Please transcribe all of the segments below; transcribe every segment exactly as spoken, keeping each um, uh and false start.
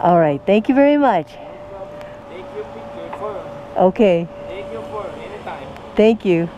All right, thank you very much. Thank you for okay. Thank you for any time. Thank you.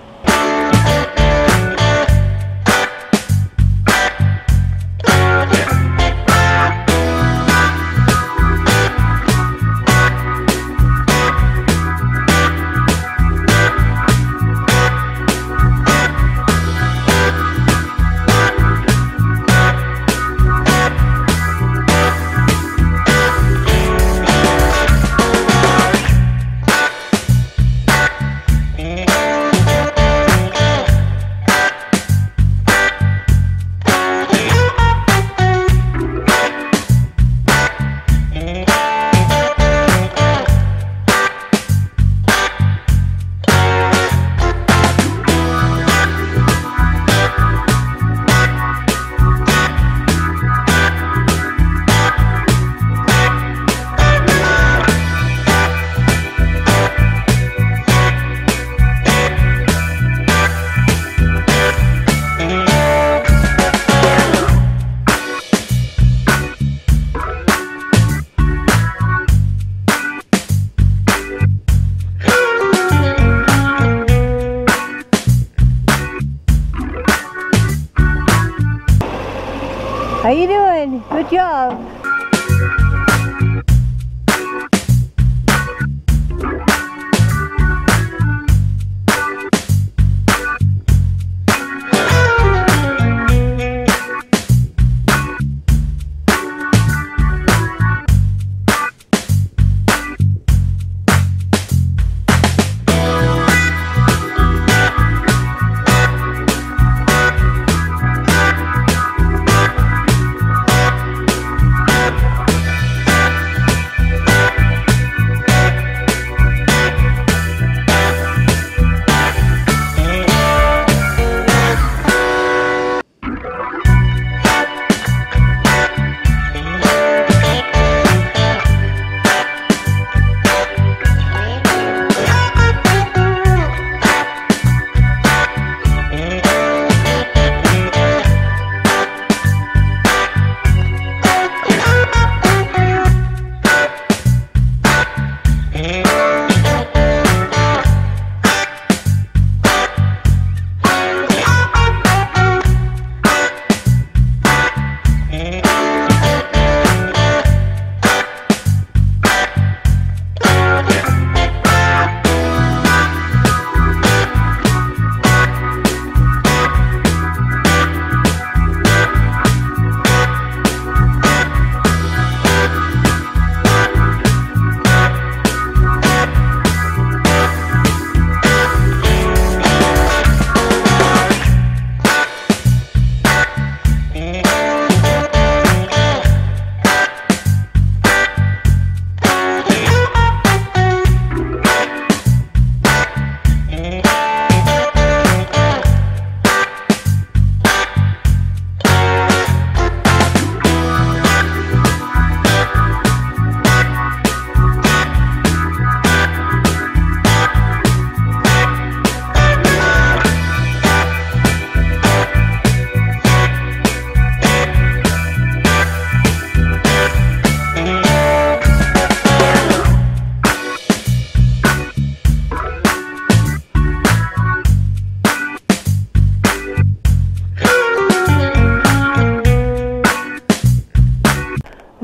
How you doing? Good job.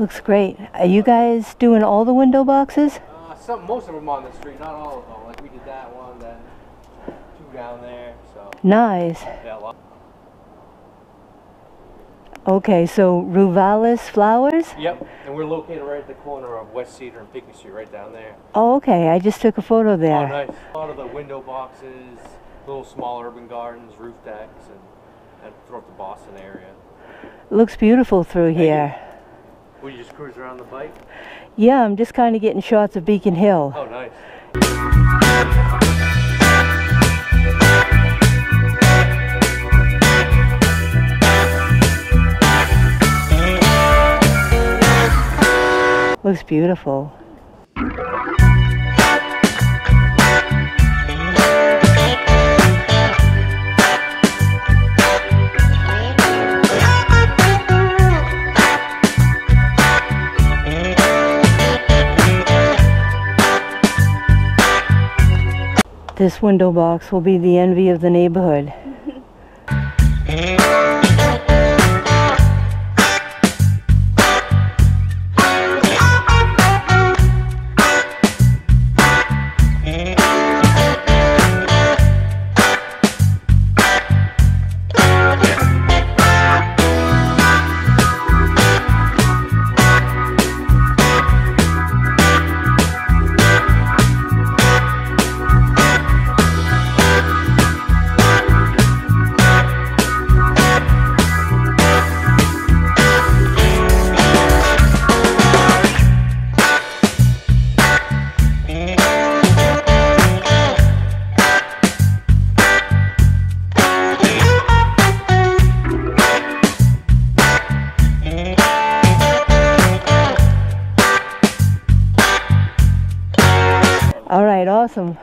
Looks great. Are you guys doing all the window boxes? Uh, some, most of them on the street, not all of them. Like we did that one, then two down there. So. Nice. Yeah, okay, so Ruvalis Flowers? Yep, and we're located right at the corner of West Cedar and Pickney Street, right down there. Oh, okay. I just took a photo there. Oh, nice. A lot of the window boxes, little small urban gardens, roof decks, and, and throughout the Boston area. Looks beautiful through here. Hey. Will you just cruise around the bike? Yeah, I'm just kind of getting shots of Beacon Hill. Oh, nice. most beautiful. This window box will be the envy of the neighborhood. All right, awesome.